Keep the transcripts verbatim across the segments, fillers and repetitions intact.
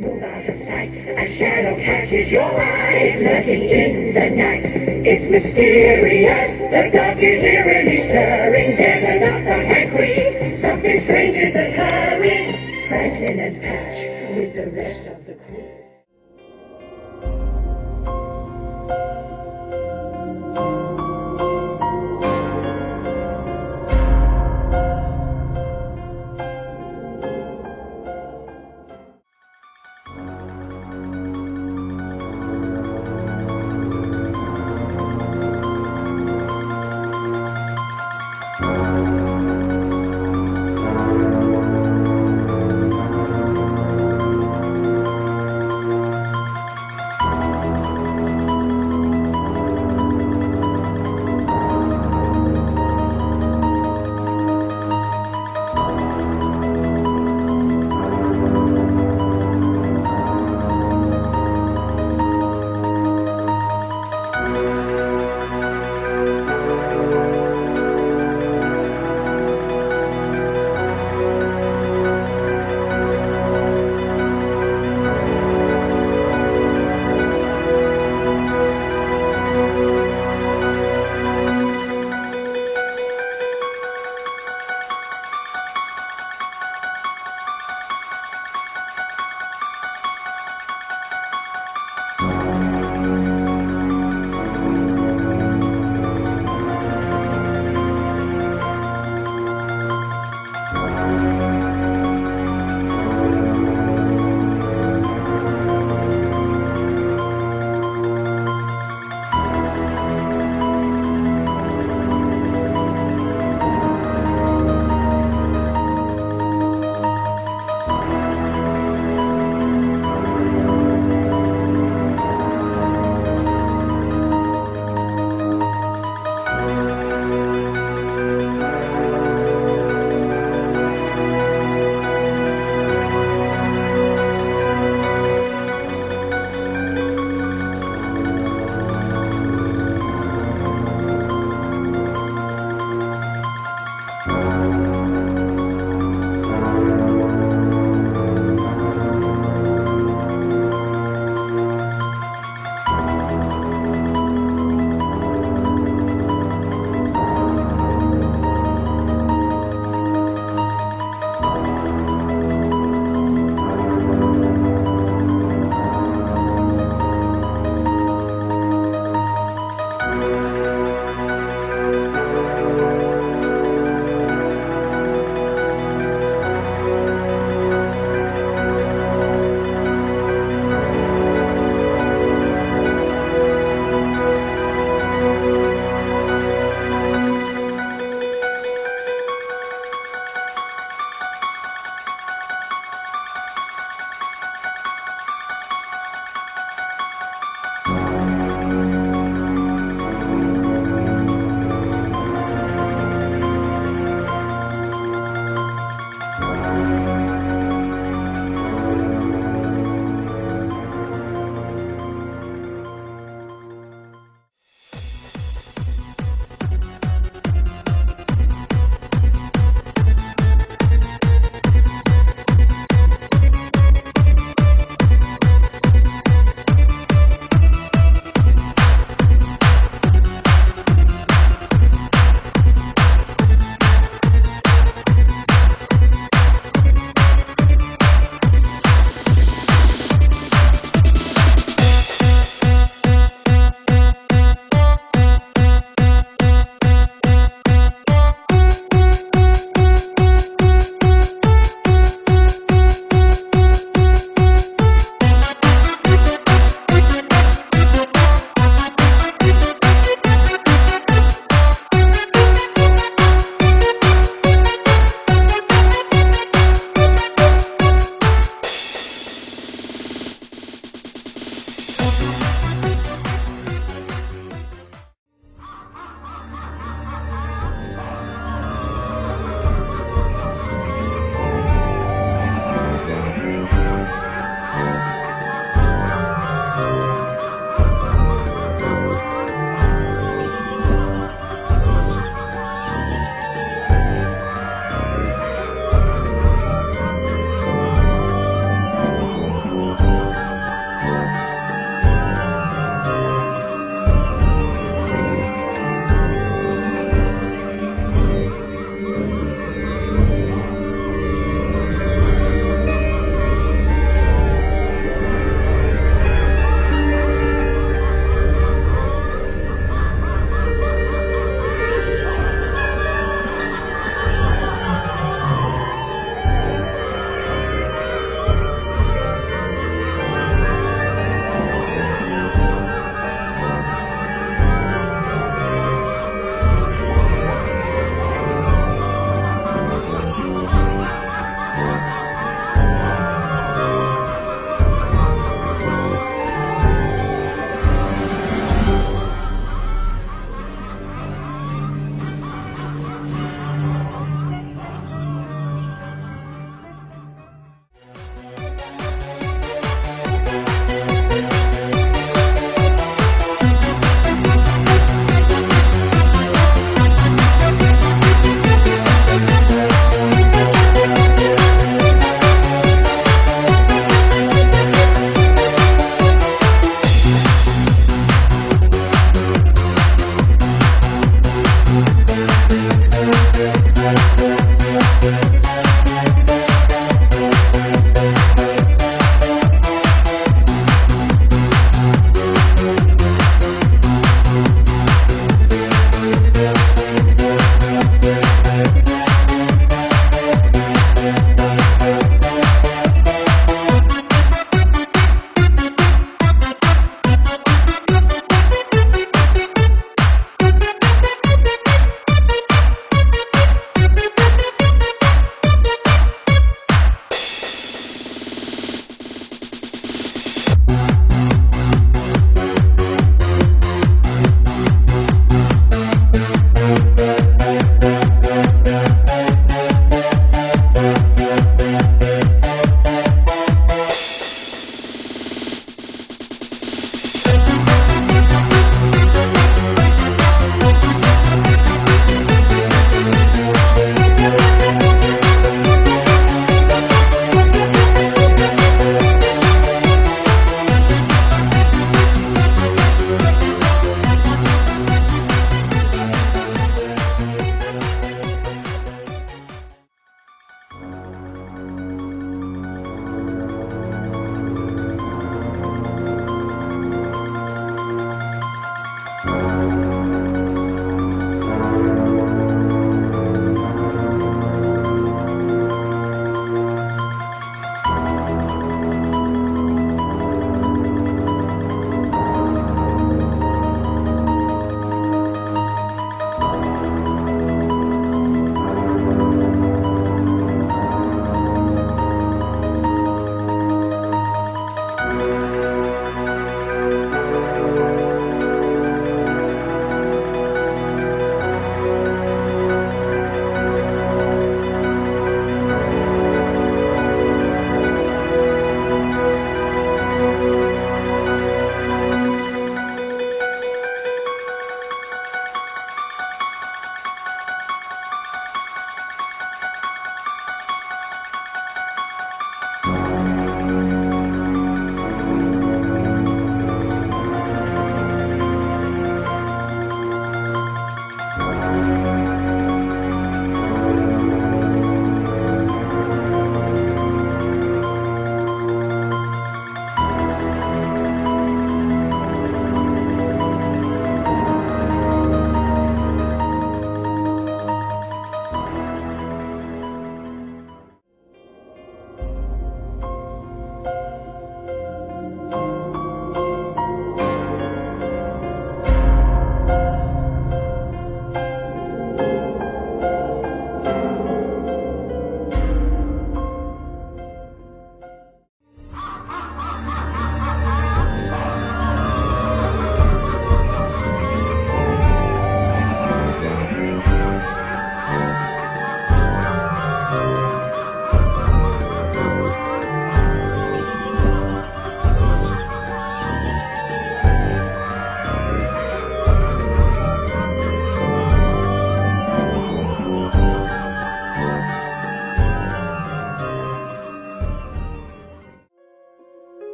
Move out of sight. A shadow catches your eye. It's lurking in the night. It's mysterious. The dark is eerily stirring. There's a knock on my queen. Something strange is occurring. Franklin and Patch with the rest of the crew.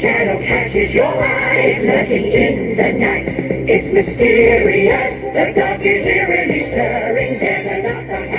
shadow catches your eyes, lurking in the night. It's mysterious, the dark is eerily stirring, there's enough to happen.